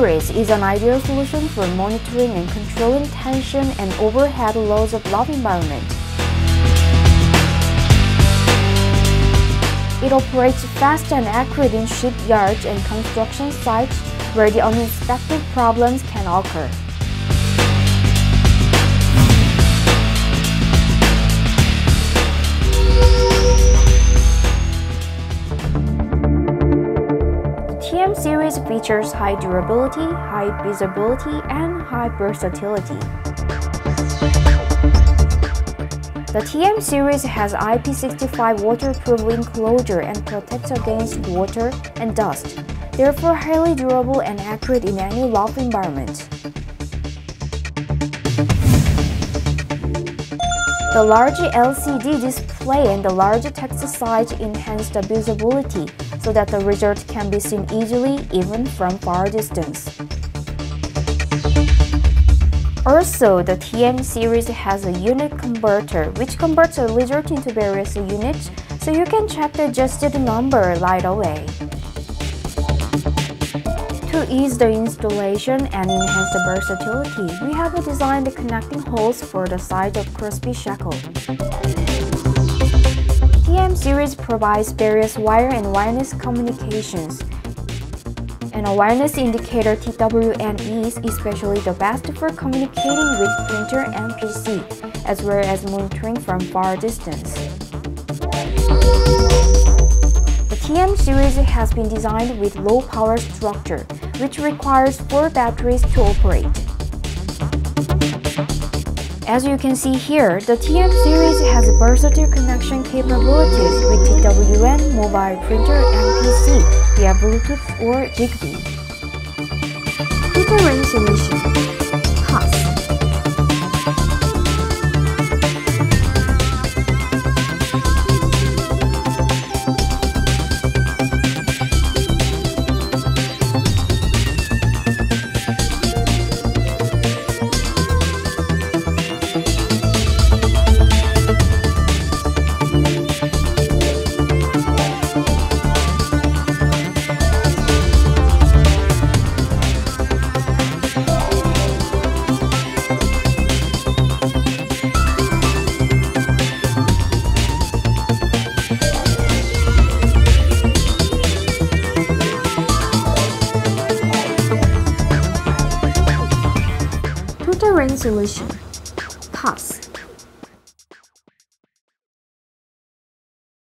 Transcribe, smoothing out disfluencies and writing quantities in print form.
series is an ideal solution for monitoring and controlling tension and overhead loads of lab environment. It operates fast and accurate in shipyards and construction sites where the unexpected problems can occur. TM series features high durability, high visibility, and high versatility. The TM series has IP65 waterproof enclosure and protects against water and dust, therefore highly durable and accurate in any lab environment. The large LCD display and the large text size enhance the visibility so that the result can be seen easily even from far distance. Also, the TM series has a unit converter which converts a result into various units so you can check the adjusted number right away. To ease the installation and enhance the versatility, we have designed the connecting holes for the size of Crosby Shackle. TM series provides various wire and wireless communications, and a wireless indicator TWN is especially the best for communicating with printer and PC, as well as monitoring from far distance. The TM series has been designed with low power structure, which requires 4 batteries to operate. As you can see here, the TM series has versatile connection capabilities with TWN, mobile printer, and PC via Bluetooth or Zigbee. Differentiation: cost. Solution. Cost.